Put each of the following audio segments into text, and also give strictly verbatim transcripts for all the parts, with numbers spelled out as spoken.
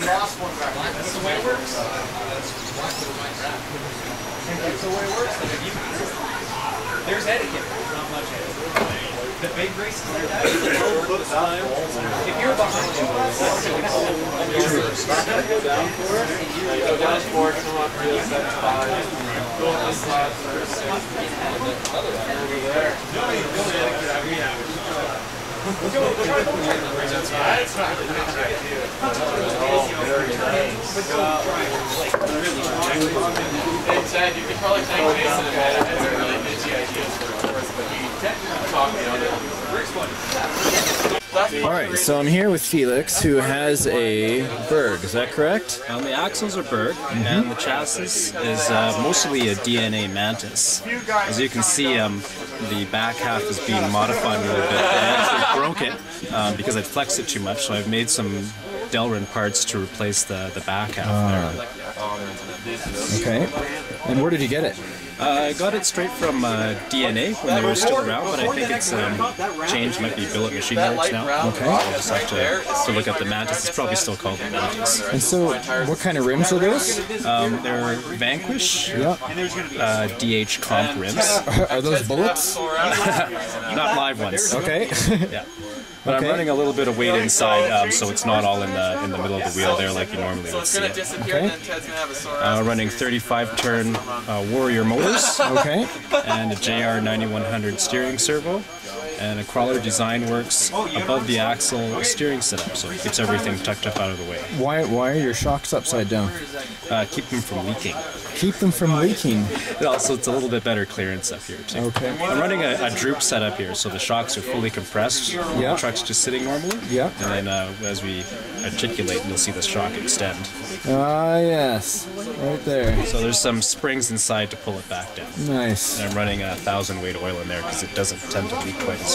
We lost one back there. That's the way it works. Uh, that's the way it works. There's etiquette. There's not much etiquette. The big races like that, if you're behind you, it's not go down for it. Go down for it, come up real, that's five. Go on the slide first. Over there. No, you don't etiquette. I mean, I We're going to go try to That's not a good idea. And Ted, you could probably thank Jason and Matt if it's a really busy idea for us, but we talked about it. Alright, so I'm here with Felix, who has a Berg, is that correct? Um, the axles are Berg, mm-hmm. and the chassis is uh, mostly a D N A mantis. As you can see, um, the back half is being modified a little bit. I actually broke it um, because I flexed it too much, so I've made some Delrin parts to replace the, the back half uh, there. Okay. And where did you get it? Uh, I got it straight from uh, D N A when they were still around, but I think it's um, changed. Might be Billet Machine Range now. Okay. I'll just have to, to look up the mantis. It's probably still called the mantis. And so, what kind of rims are those? Um, they're Vanquish yeah. uh, D H Comp rims. Are those bullets? Not live ones. Okay. yeah. But okay. I'm running a little bit of weight inside, um, so it's not all in the in the middle of the wheel there like you normally would see it. Okay. Uh, running thirty-five turn uh, Warrior motors, okay, and a J R ninety-one hundred steering servo, and a Crawler Design Works above the axle steering setup, so it keeps everything tucked up out of the way. Why why are your shocks upside down? Uh, keep them from leaking. Keep them from leaking. It also, it's a little bit better clearance up here too. Okay. I'm running a, a droop setup here, so the shocks are fully compressed. Yeah. The truck's just sitting normally. Yeah. And then uh, as we articulate, you'll see the shock extend. Ah yes, right there. So there's some springs inside to pull it back down. Nice. And I'm running a thousand weight oil in there because it doesn't tend to leak quite as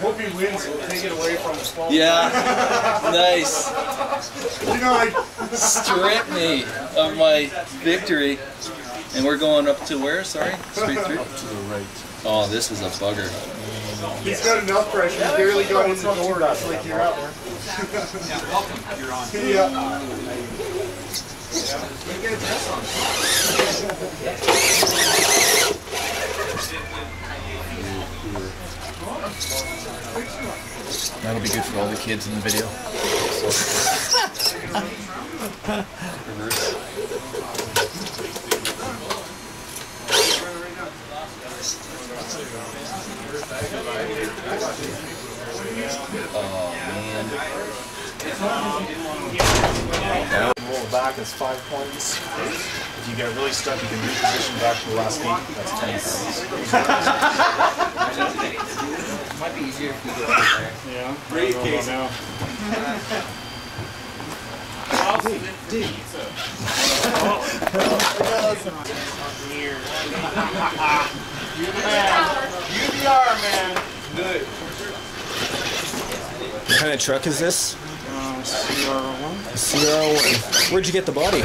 Hope he wins, we'll take it away from the phone. Yeah, nice. You know, I strip me of my victory. And we're going up to where, sorry? Straight through? Up to the right. Oh, this is a bugger. He's got enough pressure, he barely got in the door, it's like you're out there. Yeah, welcome, you're on. Yeah. Yeah. That'll be good for all the kids in the video. Oh man. Roll back is five points. If you get really stuck, you can reposition back to the last beat. That's ten points. Might be easier if we go out there. Yeah. Great case. Now. U D R, man. Good. What kind of truck is this? Uh, C R one. C R one. Where'd you get the body?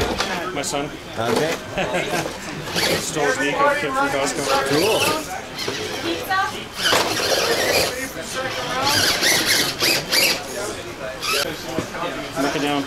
My son. Okay. Stole his Nico kit from Costco. Cool. Knock it down.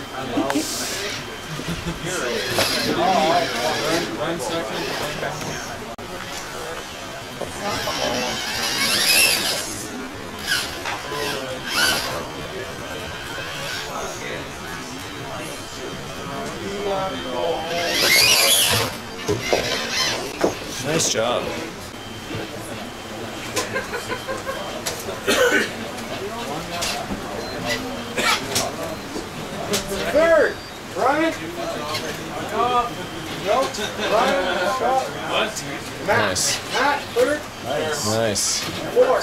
Nice job. Third, right? No, What? Nice. Nice. Nice. Four.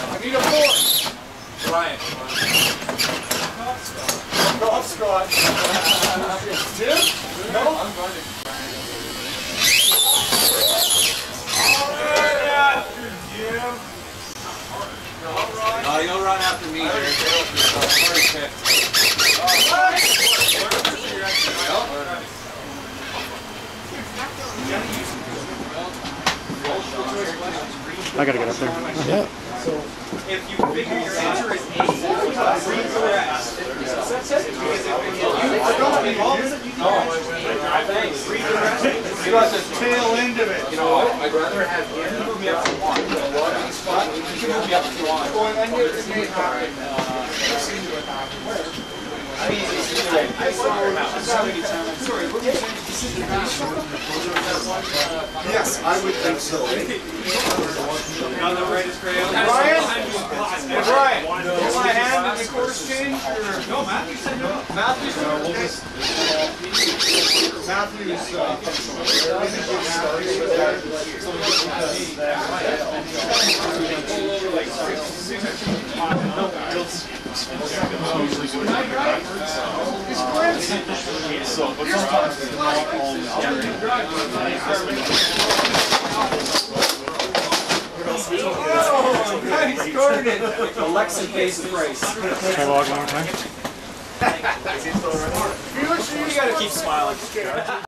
I need a four. Brian. Golf squad. Tim? No? I'm running. Oh, you'll run after me, Jerry. I gotta get up there. Yeah. So if you figure your answer is eight, you got the tail end of it. You know what? I'd rather have you move me up to one. You can move me up to one. I mean, I saw her out so many times. Sorry, what do you think? Yes, I would think so. On the right is crayon. Brian? Hey, Brian, do you want a hand in the course change? No, Matthews. Matthews? Matthews. Matthews. Matthews. It's Alexa pays the price. Can I log one more time? You gotta keep smiling.